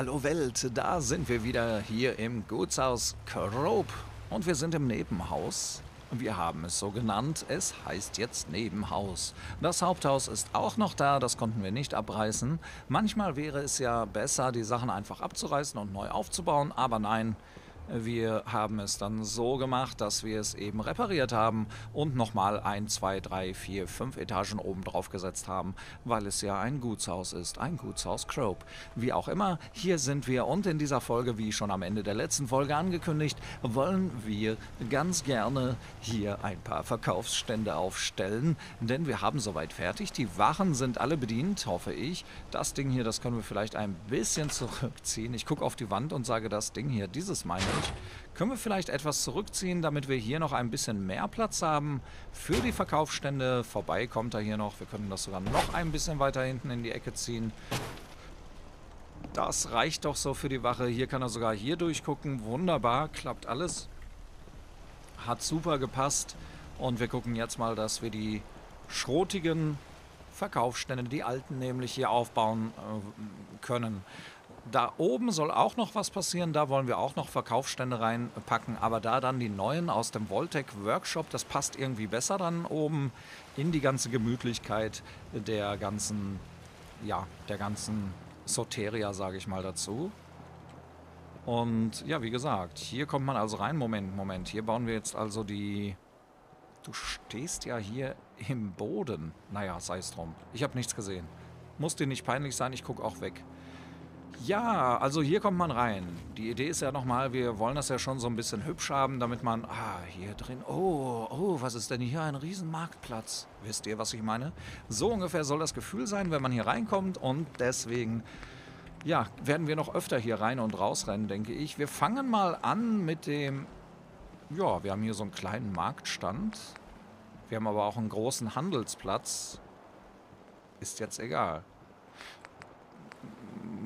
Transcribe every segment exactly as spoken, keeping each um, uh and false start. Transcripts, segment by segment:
Hallo Welt, da sind wir wieder hier im Gutshaus Croup und wir sind im Nebenhaus. Wir haben es so genannt, es heißt jetzt Nebenhaus. Das Haupthaus ist auch noch da, das konnten wir nicht abreißen. Manchmal wäre es ja besser, die Sachen einfach abzureißen und neu aufzubauen, aber nein, wir haben es dann so gemacht, dass wir es eben repariert haben und nochmal ein, zwei, drei, vier, fünf Etagen oben drauf gesetzt haben, weil es ja ein Gutshaus ist, ein Gutshaus Croup. Wie auch immer, hier sind wir und in dieser Folge, wie schon am Ende der letzten Folge angekündigt, wollen wir ganz gerne hier ein paar Verkaufsstände aufstellen, denn wir haben soweit fertig. Die Waren sind alle bedient, hoffe ich. Das Ding hier, das können wir vielleicht ein bisschen zurückziehen. Ich gucke auf die Wand und sage, das Ding hier, dieses meine ich. Können wir vielleicht etwas zurückziehen, damit wir hier noch ein bisschen mehr Platz haben für die Verkaufsstände. Vorbei kommt er hier noch. Wir können das sogar noch ein bisschen weiter hinten in die Ecke ziehen. Das reicht doch so für die Wache. Hier kann er sogar hier durchgucken. Wunderbar, klappt alles. Hat super gepasst. Und wir gucken jetzt mal, dass wir die schrotigen Verkaufsstände, die alten nämlich, hier aufbauen äh, können. Da oben soll auch noch was passieren, da wollen wir auch noch Verkaufsstände reinpacken, aber da dann die neuen aus dem Vault-Tec Workshop, das passt irgendwie besser dann oben in die ganze Gemütlichkeit der ganzen, ja, der ganzen Soteria, sage ich mal dazu. Und ja, wie gesagt, hier kommt man also rein, Moment, Moment, hier bauen wir jetzt also die... Du stehst ja hier im Boden. Naja, sei es drum, ich habe nichts gesehen. Muss dir nicht peinlich sein, ich gucke auch weg. Ja, also hier kommt man rein. Die Idee ist ja nochmal, wir wollen das ja schon so ein bisschen hübsch haben, damit man... Ah, hier drin... Oh, oh, was ist denn hier? Ein Riesenmarktplatz. Wisst ihr, was ich meine? So ungefähr soll das Gefühl sein, wenn man hier reinkommt. Und deswegen, ja, werden wir noch öfter hier rein und rausrennen, denke ich. Wir fangen mal an mit dem... Ja, wir haben hier so einen kleinen Marktstand. Wir haben aber auch einen großen Handelsplatz. Ist jetzt egal.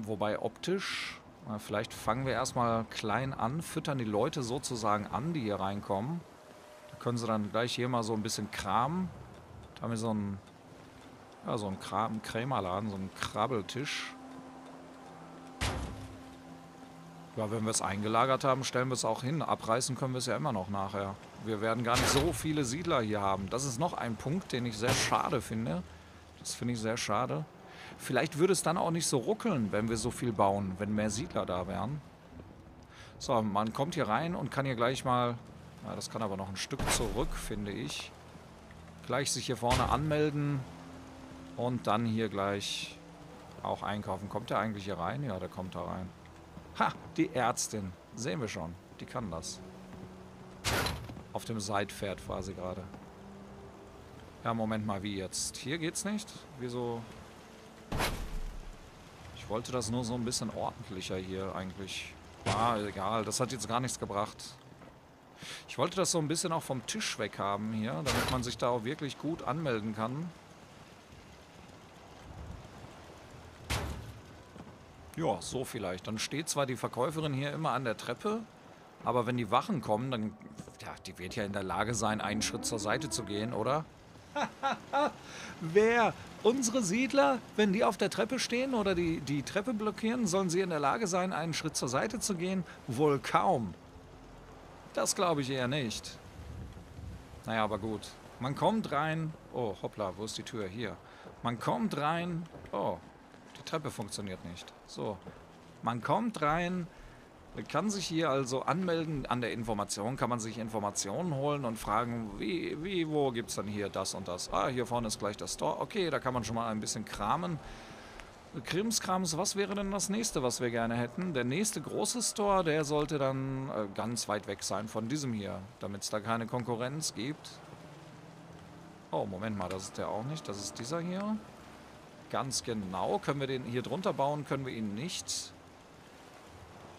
Wobei optisch, vielleicht fangen wir erstmal klein an, füttern die Leute sozusagen an, die hier reinkommen. Da können sie dann gleich hier mal so ein bisschen kramen. Da haben wir so einen, ja, so einen Kram, Krämerladen, so einen Krabbeltisch. Ja, wenn wir es eingelagert haben, stellen wir es auch hin. Abreißen können wir es ja immer noch nachher. Wir werden gar nicht so viele Siedler hier haben. Das ist noch ein Punkt, den ich sehr schade finde. Das finde ich sehr schade. Vielleicht würde es dann auch nicht so ruckeln, wenn wir so viel bauen, wenn mehr Siedler da wären. So, man kommt hier rein und kann hier gleich mal... Ja, das kann aber noch ein Stück zurück, finde ich. Gleich sich hier vorne anmelden und dann hier gleich auch einkaufen. Kommt der eigentlich hier rein? Ja, der kommt da rein. Ha, die Ärztin. Sehen wir schon. Die kann das. Auf dem Seitpferd war sie gerade. Ja, Moment mal, wie jetzt? Hier geht's nicht? Wieso... Ich wollte das nur so ein bisschen ordentlicher hier eigentlich. War egal, das hat jetzt gar nichts gebracht. Ich wollte das so ein bisschen auch vom Tisch weg haben hier, damit man sich da auch wirklich gut anmelden kann. Ja, so vielleicht. Dann steht zwar die Verkäuferin hier immer an der Treppe, aber wenn die Wachen kommen, dann... Ja, die wird ja in der Lage sein, einen Schritt zur Seite zu gehen, oder? Wer? Unsere Siedler, wenn die auf der Treppe stehen oder die, die Treppe blockieren, sollen sie in der Lage sein, einen Schritt zur Seite zu gehen? Wohl kaum. Das glaube ich eher nicht. Naja, aber gut. Man kommt rein. Oh, hoppla, wo ist die Tür? Hier. Man kommt rein. Oh, die Treppe funktioniert nicht. So. Man kommt rein. Man kann sich hier also anmelden. An der Information kann man sich Informationen holen und fragen, wie, wie, wo gibt es denn hier das und das? Ah, hier vorne ist gleich das Store. Okay, da kann man schon mal ein bisschen kramen. Krimskrams, was wäre denn das nächste, was wir gerne hätten? Der nächste große Store, der sollte dann äh, ganz weit weg sein von diesem hier, damit es da keine Konkurrenz gibt. Oh, Moment mal, das ist der auch nicht. Das ist dieser hier. Ganz genau. Können wir den hier drunter bauen? Können wir ihn nicht...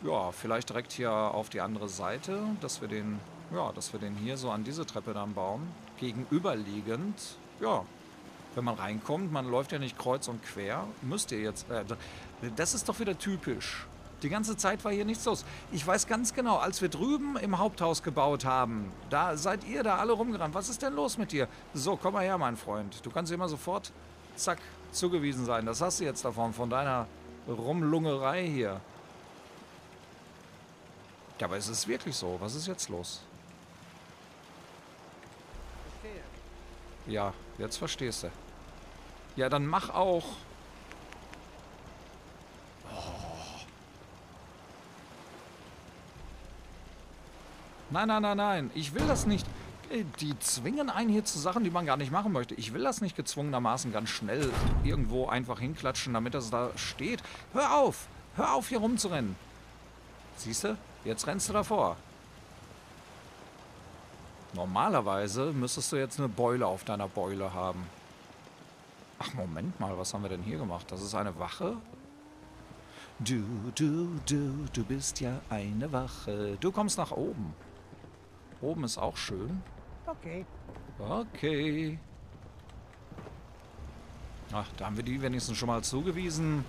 Ja, vielleicht direkt hier auf die andere Seite, dass wir den, ja, dass wir den hier so an diese Treppe dann bauen. Gegenüberliegend. Ja, wenn man reinkommt, man läuft ja nicht kreuz und quer. Müsst ihr jetzt... Äh, das ist doch wieder typisch. Die ganze Zeit war hier nichts los. Ich weiß ganz genau, als wir drüben im Haupthaus gebaut haben, da seid ihr da alle rumgerannt. Was ist denn los mit dir? So, komm mal her, mein Freund. Du kannst immer sofort, zack, zugewiesen sein. Das hast du jetzt davon, von deiner Rumlungerei hier. Ja, aber es ist wirklich so. Was ist jetzt los? Ja, jetzt verstehst du. Ja, dann mach auch. Oh. Nein, nein, nein, nein. Ich will das nicht. Die zwingen einen hier zu Sachen, die man gar nicht machen möchte. Ich will das nicht gezwungenermaßen ganz schnell irgendwo einfach hinklatschen, damit das da steht. Hör auf! Hör auf, hier rumzurennen. Siehst du? Jetzt rennst du davor. Normalerweise müsstest du jetzt eine Beule auf deiner Beule haben. Ach, Moment mal, was haben wir denn hier gemacht? Das ist eine Wache? Du, du, du, du bist ja eine Wache. Du kommst nach oben. Oben ist auch schön. Okay. Okay. Ach, da haben wir die wenigstens schon mal zugewiesen.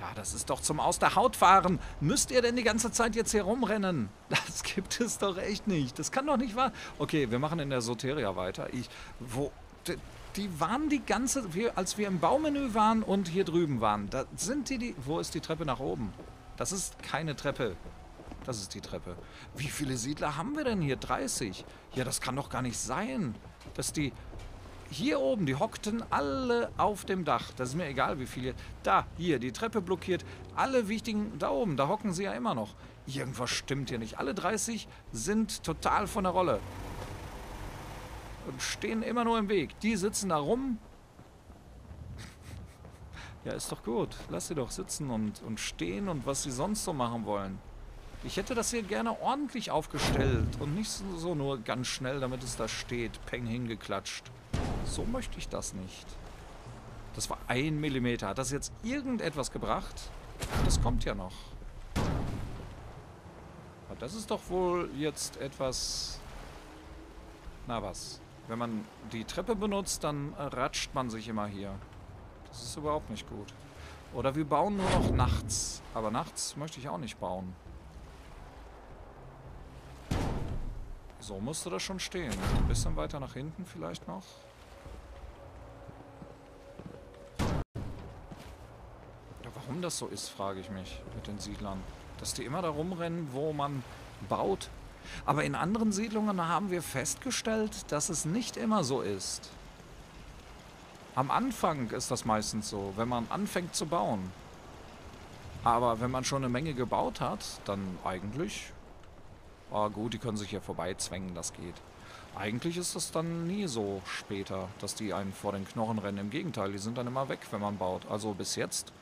Ja, das ist doch zum Aus der Haut fahren. Müsst ihr denn die ganze Zeit jetzt hier rumrennen? Das gibt es doch echt nicht. Das kann doch nicht wahr. Okay, wir machen in der Soteria weiter. Ich, wo, die, die waren die ganze, wir, als wir im Baumenü waren und hier drüben waren, da sind die, die, wo ist die Treppe nach oben? Das ist keine Treppe. Das ist die Treppe. Wie viele Siedler haben wir denn hier? dreißig? Ja, das kann doch gar nicht sein, dass die... Hier oben, die hockten alle auf dem Dach. Das ist mir egal, wie viele. Da, hier, die Treppe blockiert. Alle wichtigen... Da oben, da hocken sie ja immer noch. Irgendwas stimmt hier nicht. Alle dreißig sind total von der Rolle. Und stehen immer nur im Weg. Die sitzen da rum. Ja, ist doch gut. Lass sie doch sitzen und, und stehen und was sie sonst so machen wollen. Ich hätte das hier gerne ordentlich aufgestellt und nicht so nur ganz schnell, damit es da steht. Peng hingeklatscht. So möchte ich das nicht. Das war ein Millimeter. Hat das jetzt irgendetwas gebracht? Das kommt ja noch. Aber das ist doch wohl jetzt etwas... Na was? Wenn man die Treppe benutzt, dann ratscht man sich immer hier. Das ist überhaupt nicht gut. Oder wir bauen nur noch nachts. Aber nachts möchte ich auch nicht bauen. So musste das schon stehen. Ein bisschen weiter nach hinten vielleicht noch. Warum das so ist, frage ich mich mit den Siedlern. Dass die immer da rumrennen, wo man baut. Aber in anderen Siedlungen haben wir festgestellt, dass es nicht immer so ist. Am Anfang ist das meistens so, wenn man anfängt zu bauen. Aber wenn man schon eine Menge gebaut hat, dann eigentlich... Ah gut, die können sich hier vorbeizwängen, das geht. Eigentlich ist das dann nie so später, dass die einen vor den Knochen rennen. Im Gegenteil, die sind dann immer weg, wenn man baut. Also bis jetzt...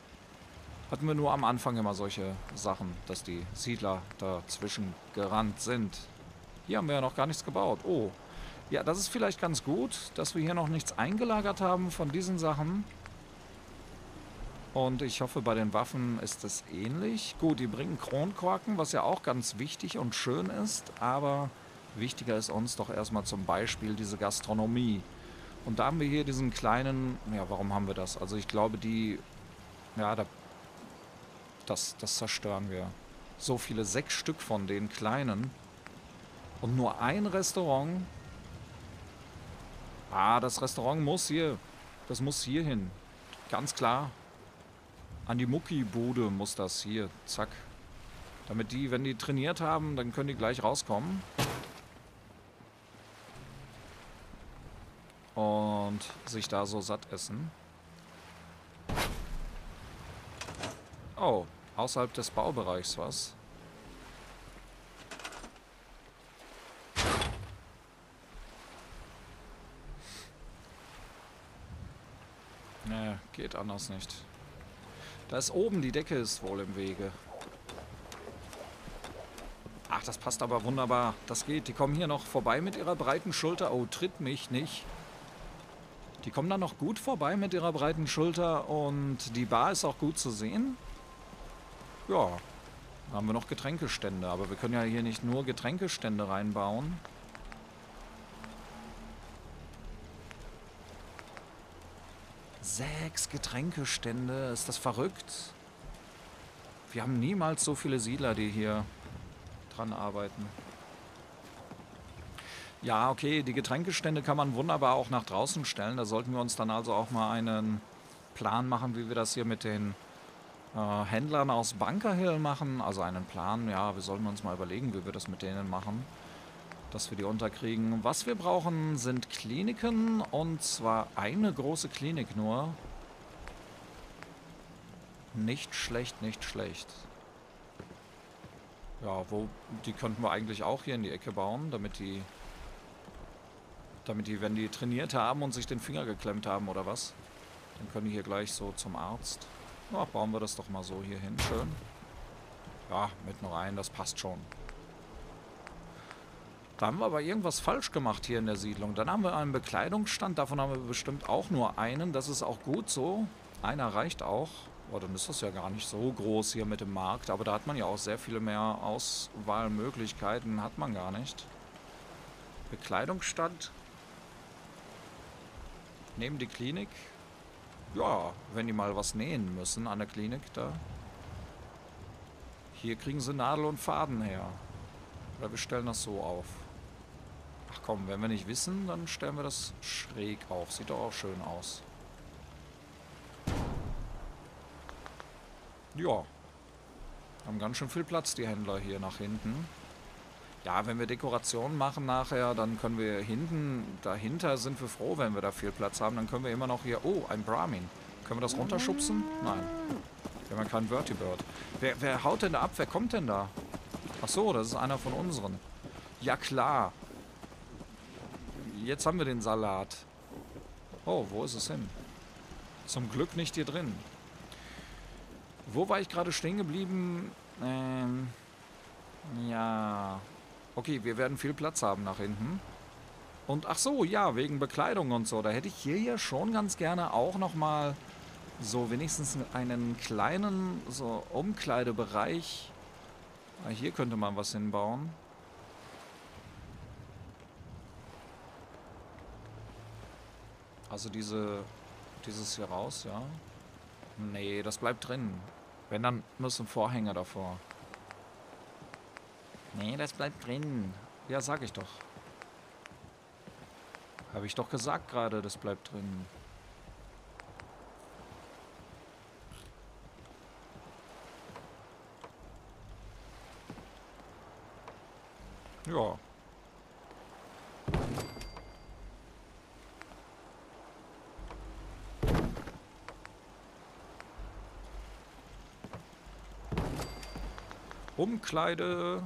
hatten wir nur am Anfang immer solche Sachen, dass die Siedler dazwischen gerannt sind. Hier haben wir ja noch gar nichts gebaut. Oh, ja, das ist vielleicht ganz gut, dass wir hier noch nichts eingelagert haben von diesen Sachen. Und ich hoffe, bei den Waffen ist es ähnlich. Gut, die bringen Kronkorken, was ja auch ganz wichtig und schön ist. Aber wichtiger ist uns doch erstmal zum Beispiel diese Gastronomie. Und da haben wir hier diesen kleinen... Ja, warum haben wir das? Also ich glaube, die... Ja, da... Das, das zerstören wir. So viele, sechs Stück von den kleinen. Und nur ein Restaurant. Ah, das Restaurant muss hier. Das muss hier hin. Ganz klar. An die Muckibude muss das hier. Zack. Damit die, wenn die trainiert haben, dann können die gleich rauskommen. Und sich da so satt essen. Oh, außerhalb des Baubereichs was? Nee, geht anders nicht. Da ist oben, die Decke ist wohl im Wege. Ach, das passt aber wunderbar. Das geht. Die kommen hier noch vorbei mit ihrer breiten Schulter. Oh, tritt mich nicht. Die kommen dann noch gut vorbei mit ihrer breiten Schulter und die Bar ist auch gut zu sehen. Ja, da haben wir noch Getränkestände, aber wir können ja hier nicht nur Getränkestände reinbauen. Sechs Getränkestände, ist das verrückt? Wir haben niemals so viele Siedler, die hier dran arbeiten. Ja, okay, die Getränkestände kann man wunderbar auch nach draußen stellen. Da sollten wir uns dann also auch mal einen Plan machen, wie wir das hier mit den äh, Händlern aus Bunker Hill machen. Also einen Plan, ja, wir sollten uns mal überlegen, wie wir das mit denen machen, dass wir die unterkriegen. Was wir brauchen, sind Kliniken, und zwar eine große Klinik nur. Nicht schlecht, nicht schlecht. Ja, wo, die könnten wir eigentlich auch hier in die Ecke bauen, damit die, damit die, wenn die trainiert haben und sich den Finger geklemmt haben oder was, dann können die hier gleich so zum Arzt. Ja, bauen wir das doch mal so hier hin, schön. Ja, mitten rein, das passt schon. Da haben wir aber irgendwas falsch gemacht hier in der Siedlung. Dann haben wir einen Bekleidungsstand, davon haben wir bestimmt auch nur einen. Das ist auch gut so. Einer reicht auch. Oh, dann ist das ja gar nicht so groß hier mit dem Markt. Aber da hat man ja auch sehr viele mehr Auswahlmöglichkeiten. Hat man gar nicht. Bekleidungsstand. Neben die Klinik. Ja, wenn die mal was nähen müssen an der Klinik da. Hier kriegen sie Nadel und Faden her. Oder wir stellen das so auf. Ach komm, wenn wir nicht wissen, dann stellen wir das schräg auf. Sieht doch auch schön aus. Ja. Haben ganz schön viel Platz, die Händler hier nach hinten. Ja, wenn wir Dekorationen machen nachher, dann können wir hinten, dahinter sind wir froh, wenn wir da viel Platz haben. Dann können wir immer noch hier, oh, ein Brahmin. Können wir das runterschubsen? Nein. Wir haben ja keinen Vertibird. Wer, wer haut denn da ab? Wer kommt denn da? Ach so, das ist einer von unseren. Ja klar. Jetzt haben wir den Salat. Oh, wo ist es hin? Zum Glück nicht hier drin. Wo war ich gerade stehen geblieben? Ähm, ja. Okay, wir werden viel Platz haben nach hinten. Und ach so, ja, wegen Bekleidung und so. Da hätte ich hier ja schon ganz gerne auch nochmal so wenigstens einen kleinen so Umkleidebereich. Hier könnte man was hinbauen. Also diese, dieses hier raus, ja. Nee, das bleibt drin. Wenn, dann müssen Vorhänge davor. Nee, das bleibt drin. Ja, sag ich doch. Habe ich doch gesagt gerade, das bleibt drin. Ja. Umkleide.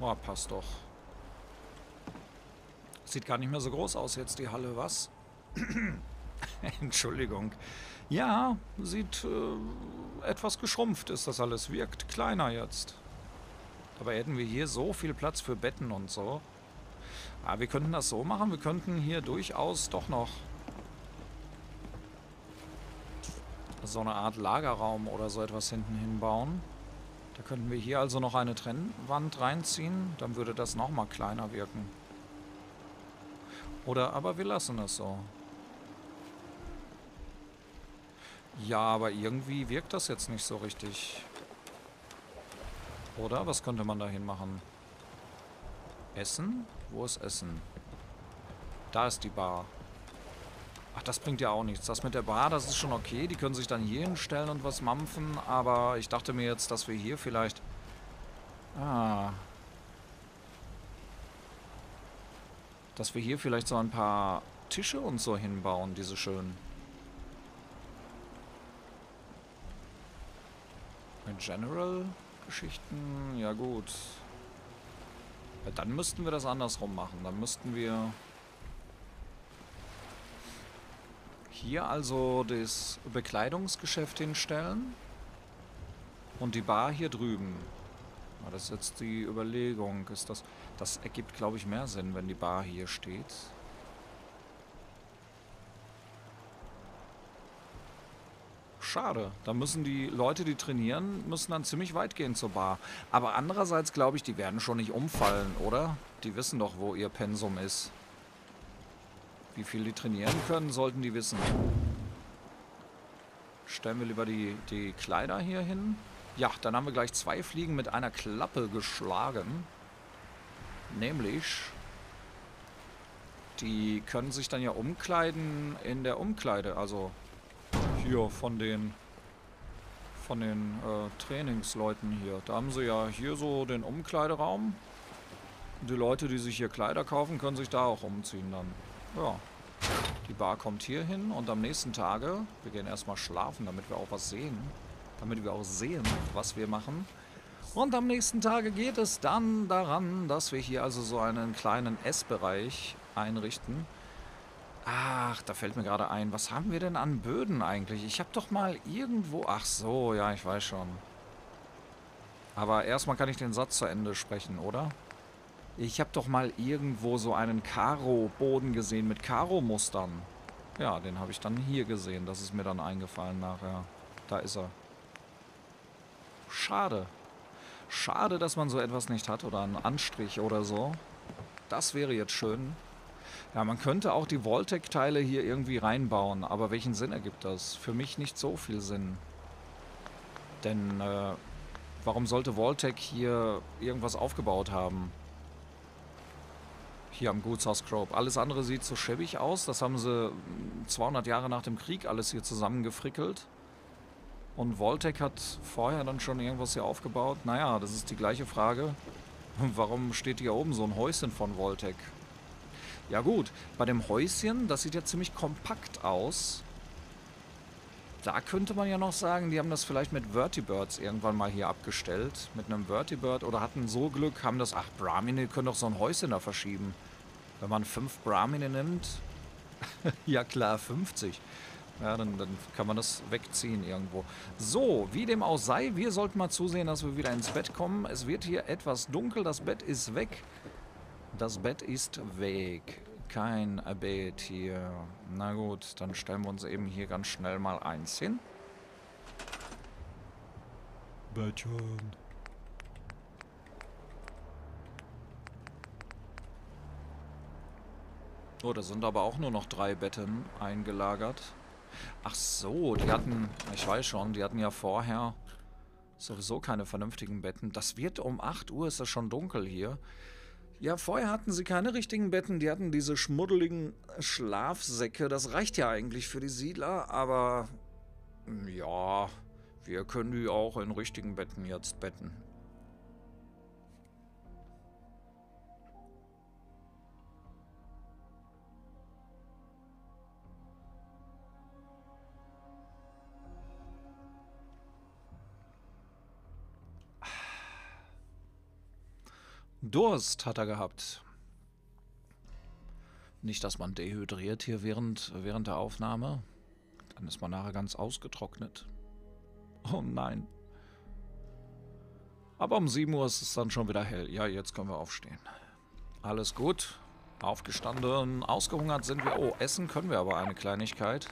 Oh, passt doch. Sieht gar nicht mehr so groß aus jetzt, die Halle, was? Entschuldigung. Ja, sieht äh, etwas geschrumpft ist das alles. Wirkt kleiner jetzt. Aber hätten wir hier so viel Platz für Betten und so. Ah, wir könnten das so machen. Wir könnten hier durchaus doch noch so eine Art Lagerraum oder so etwas hinten hinbauen. Da könnten wir hier also noch eine Trennwand reinziehen. Dann würde das nochmal kleiner wirken. Oder aber wir lassen es so. Ja, aber irgendwie wirkt das jetzt nicht so richtig. Oder? Was könnte man dahin machen? Essen? Wo ist Essen? Da ist die Bar. Ach, das bringt ja auch nichts. Das mit der Bar, das ist schon okay. Die können sich dann hier hinstellen und was mampfen. Aber ich dachte mir jetzt, dass wir hier vielleicht... Ah. Dass wir hier vielleicht so ein paar Tische und so hinbauen, diese schönen. In General... Geschichten, ja gut. Ja, dann müssten wir das andersrum machen. Dann müssten wir hier also das Bekleidungsgeschäft hinstellen und die Bar hier drüben. Ja, das ist jetzt die Überlegung. Ist das, das ergibt, glaube ich, mehr Sinn, wenn die Bar hier steht. Schade. Da müssen die Leute, die trainieren, müssen dann ziemlich weit gehen zur Bar. Aber andererseits glaube ich, die werden schon nicht umfallen, oder? Die wissen doch, wo ihr Pensum ist. Wie viel die trainieren können, sollten die wissen. Stellen wir lieber die, die Kleider hier hin. Ja, dann haben wir gleich zwei Fliegen mit einer Klappe geschlagen. Nämlich... Die können sich dann ja umkleiden in der Umkleide, also... Hier von den von den äh, Trainingsleuten hier. Da haben sie ja hier so den Umkleideraum. Die Leute, die sich hier Kleider kaufen, können sich da auch umziehen dann. Ja. Die Bar kommt hier hin und am nächsten Tage, wir gehen erstmal schlafen, damit wir auch was sehen. Damit wir auch sehen, was wir machen. Und am nächsten Tage geht es dann daran, dass wir hier also so einen kleinen Essbereich einrichten. Ach, da fällt mir gerade ein, was haben wir denn an Böden eigentlich? Ich habe doch mal irgendwo... Ach so, ja, ich weiß schon. Aber erstmal kann ich den Satz zu Ende sprechen, oder? Ich habe doch mal irgendwo so einen Karo-Boden gesehen mit Karo-Mustern. Ja, den habe ich dann hier gesehen. Das ist mir dann eingefallen nachher. Da ist er. Schade. Schade, dass man so etwas nicht hat oder einen Anstrich oder so. Das wäre jetzt schön. Ja, man könnte auch die Vault-Tec-Teile hier irgendwie reinbauen. Aber welchen Sinn ergibt das? Für mich nicht so viel Sinn. Denn äh, warum sollte Vault-Tec hier irgendwas aufgebaut haben? Hier am Gutshaus Croup. Alles andere sieht so schäbig aus. Das haben sie zweihundert Jahre nach dem Krieg alles hier zusammengefrickelt. Und Vault-Tec hat vorher dann schon irgendwas hier aufgebaut. Naja, das ist die gleiche Frage. Warum steht hier oben so ein Häuschen von Vault-Tec? Ja gut, bei dem Häuschen, das sieht ja ziemlich kompakt aus. Da könnte man ja noch sagen, die haben das vielleicht mit Vertibirds irgendwann mal hier abgestellt. Mit einem Vertibird oder hatten so Glück, haben das... Ach, Brahmine können doch so ein Häuschen da verschieben. Wenn man fünf Brahmine nimmt... ja klar, fünfzig. Ja, dann, dann kann man das wegziehen irgendwo. So, wie dem auch sei, wir sollten mal zusehen, dass wir wieder ins Bett kommen. Es wird hier etwas dunkel, das Bett ist weg. Das Bett ist weg. Kein Bett hier. Na gut, dann stellen wir uns eben hier ganz schnell mal eins hin. Bettchen. Oh, da sind aber auch nur noch drei Betten eingelagert. Ach so, die hatten, ich weiß schon, die hatten ja vorher sowieso keine vernünftigen Betten. Das wird um acht Uhr, ist das schon dunkel hier. Ja, vorher hatten sie keine richtigen Betten, die hatten diese schmuddeligen Schlafsäcke. Das reicht ja eigentlich für die Siedler, aber ja, wir können die auch in richtigen Betten jetzt betten. Durst hat er gehabt. Nicht, dass man dehydriert hier während, während der Aufnahme. Dann ist man nachher ganz ausgetrocknet. Oh nein. Aber um sieben Uhr ist es dann schon wieder hell. Ja, jetzt können wir aufstehen. Alles gut. Aufgestanden, ausgehungert sind wir. Oh, essen können wir aber eine Kleinigkeit.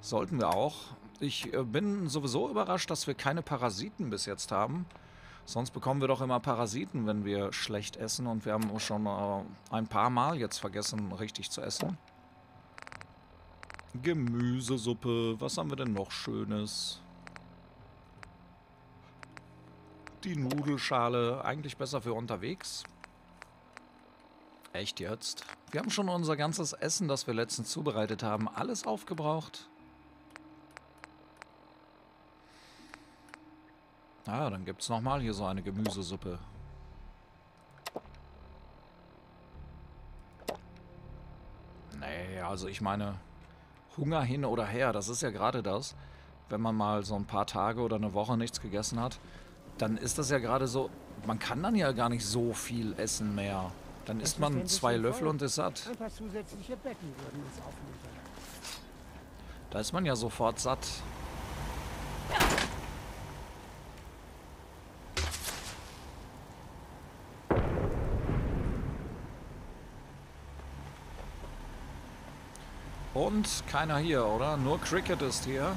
Sollten wir auch. Ich bin sowieso überrascht, dass wir keine Parasiten bis jetzt haben. Sonst bekommen wir doch immer Parasiten, wenn wir schlecht essen. Und wir haben schon äh, ein paar Mal jetzt vergessen, richtig zu essen. Gemüsesuppe. Was haben wir denn noch Schönes? Die Nudelschale. Eigentlich besser für unterwegs. Echt jetzt? Wir haben schon unser ganzes Essen, das wir letztens zubereitet haben, alles aufgebraucht. Ah, dann gibt es nochmal hier so eine Gemüsesuppe. Nee, also ich meine, Hunger hin oder her, das ist ja gerade das. Wenn man mal so ein paar Tage oder eine Woche nichts gegessen hat, dann ist das ja gerade so, man kann dann ja gar nicht so viel essen mehr. Dann isst man zwei Löffel und ist satt. Ein paar zusätzliche Betten würden uns aufnehmen. Da ist man ja sofort satt. Und keiner hier, oder? Nur Cricket ist hier.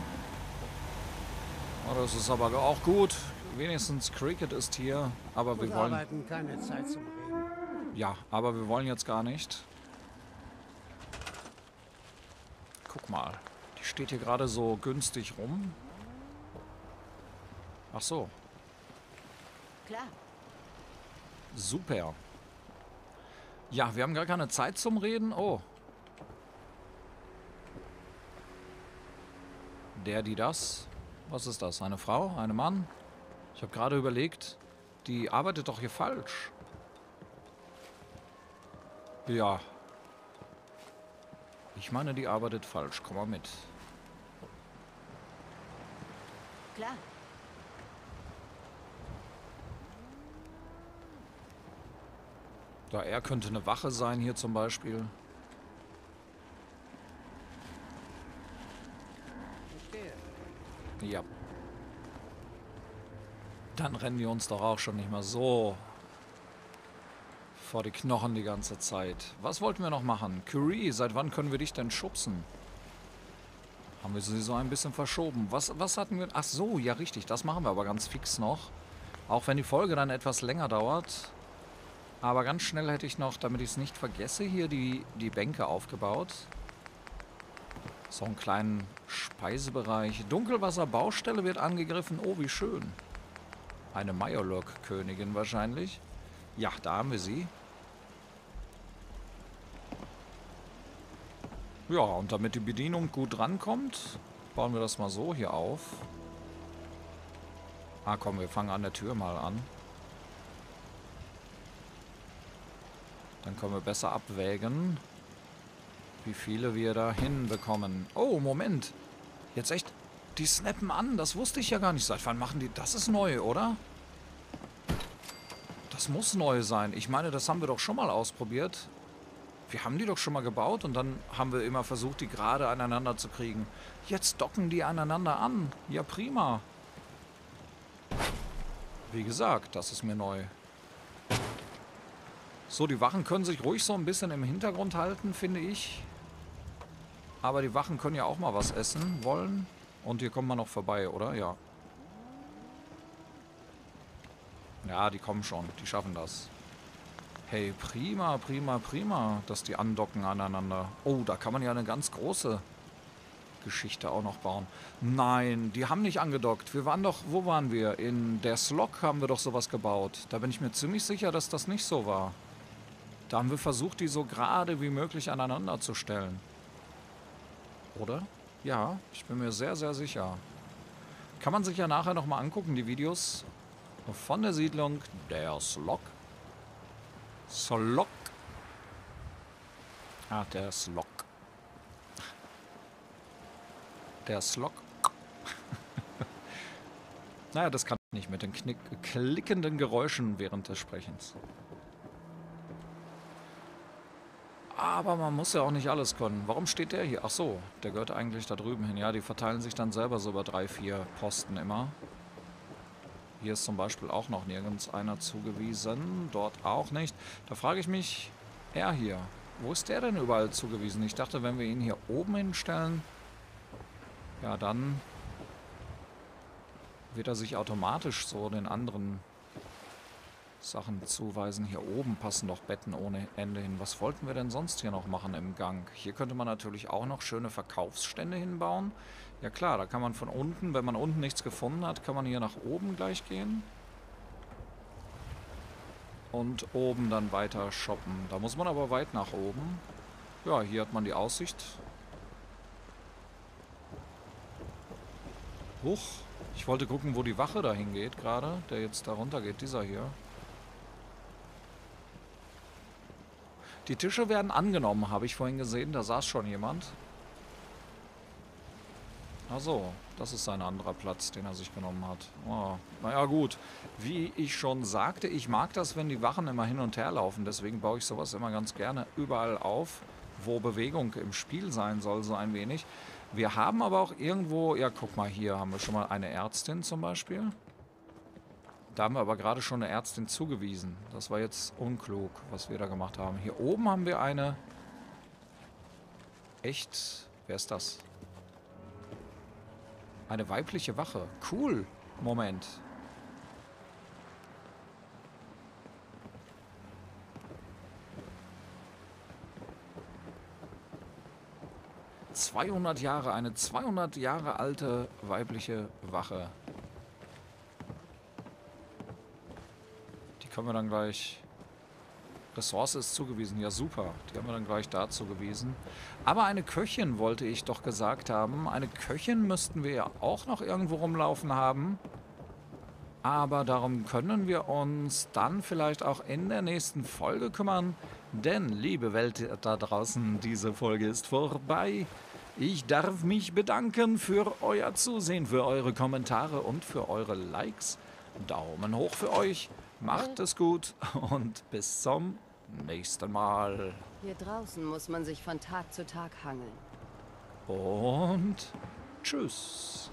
Oh, das ist aber auch gut. Wenigstens Cricket ist hier. Aber wir wollen... keine Zeit zum Reden. Ja, aber wir wollen jetzt gar nicht. Guck mal. Die steht hier gerade so günstig rum. Ach so. Klar. Super. Ja, wir haben gar keine Zeit zum Reden. Oh. Der, die das. Was ist das? Eine Frau? Ein Mann? Ich habe gerade überlegt, die arbeitet doch hier falsch. Ja. Ich meine, die arbeitet falsch. Komm mal mit. Klar. Da er könnte eine Wache sein hier zum Beispiel. Ja. Dann rennen die uns doch auch schon nicht mehr so vor die Knochen die ganze Zeit. Was wollten wir noch machen? Curie, seit wann können wir dich denn schubsen? Haben wir sie so ein bisschen verschoben. Was, was hatten wir? Ach so, ja richtig, das machen wir aber ganz fix noch. Auch wenn die Folge dann etwas länger dauert. Aber ganz schnell hätte ich noch, damit ich es nicht vergesse, hier die, die Bänke aufgebaut. So einen kleinen Speisebereich. Dunkelwasserbaustelle wird angegriffen. Oh, wie schön. Eine Majorlock-Königin wahrscheinlich. Ja, da haben wir sie. Ja, und damit die Bedienung gut rankommt, bauen wir das mal so hier auf. Ah, komm, wir fangen an der Tür mal an. Dann können wir besser abwägen, wie viele wir da hinbekommen. Oh, Moment. Jetzt echt, die snappen an. Das wusste ich ja gar nicht. Seit wann machen die? Das ist neu, oder? Das muss neu sein. Ich meine, das haben wir doch schon mal ausprobiert. Wir haben die doch schon mal gebaut und dann haben wir immer versucht, die gerade aneinander zu kriegen. Jetzt docken die aneinander an. Ja, prima. Wie gesagt, das ist mir neu. So, die Wachen können sich ruhig so ein bisschen im Hintergrund halten, finde ich. Aber die Wachen können ja auch mal was essen wollen. Und hier kommen wir noch vorbei, oder? Ja. Ja, die kommen schon. Die schaffen das. Hey, prima, prima, prima, dass die andocken aneinander. Oh, da kann man ja eine ganz große Geschichte auch noch bauen. Nein, die haben nicht angedockt. Wir waren doch, wo waren wir? In der Slog haben wir doch sowas gebaut. Da bin ich mir ziemlich sicher, dass das nicht so war. Da haben wir versucht, die so gerade wie möglich aneinander zu stellen. Oder? Ja, ich bin mir sehr, sehr sicher. Kann man sich ja nachher nochmal angucken, die Videos von der Siedlung der Slog. Slog. Ah, der Slog. Der Slog. Naja, das kann ich nicht mit den knick klickenden Geräuschen während des Sprechens. Aber man muss ja auch nicht alles können. Warum steht der hier? Ach so, der gehört eigentlich da drüben hin. Ja, die verteilen sich dann selber so über drei, vier Posten immer. Hier ist zum Beispiel auch noch nirgends einer zugewiesen. Dort auch nicht. Da frage ich mich, er hier, wo ist der denn überall zugewiesen? Ich dachte, wenn wir ihn hier oben hinstellen, ja, dann wird er sich automatisch so den anderen Sachen zuweisen. Hier oben passen noch Betten ohne Ende hin. Was wollten wir denn sonst hier noch machen im Gang? Hier könnte man natürlich auch noch schöne Verkaufsstände hinbauen. Ja klar, da kann man von unten, wenn man unten nichts gefunden hat, kann man hier nach oben gleich gehen. Und oben dann weiter shoppen. Da muss man aber weit nach oben. Ja, hier hat man die Aussicht. Huch, ich wollte gucken, wo die Wache dahin geht gerade, der jetzt da runter geht, dieser hier. Die Tische werden angenommen, habe ich vorhin gesehen, da saß schon jemand. Ach so, das ist ein anderer Platz, den er sich genommen hat. Oh, naja gut, wie ich schon sagte, ich mag das, wenn die Wachen immer hin und her laufen, deswegen baue ich sowas immer ganz gerne überall auf, wo Bewegung im Spiel sein soll, so ein wenig. Wir haben aber auch irgendwo, ja guck mal, hier haben wir schon mal eine Ärztin zum Beispiel. Da haben wir aber gerade schon eine Ärztin zugewiesen. Das war jetzt unklug, was wir da gemacht haben. Hier oben haben wir eine... Echt? Wer ist das? Eine weibliche Wache. Cool. Moment. zweihundert Jahre, eine zweihundert Jahre alte weibliche Wache. Die können wir dann gleich Ressource ist zugewiesen. Ja, super. Die haben wir dann gleich da zugewiesen. Aber eine Köchin wollte ich doch gesagt haben. Eine Köchin müssten wir ja auch noch irgendwo rumlaufen haben. Aber darum können wir uns dann vielleicht auch in der nächsten Folge kümmern. Denn, liebe Welt da draußen, diese Folge ist vorbei. Ich darf mich bedanken für euer Zusehen, für eure Kommentare und für eure Likes. Daumen hoch für euch. Macht es gut und bis zum nächsten Mal. Hier draußen muss man sich von Tag zu Tag hangeln. Und tschüss.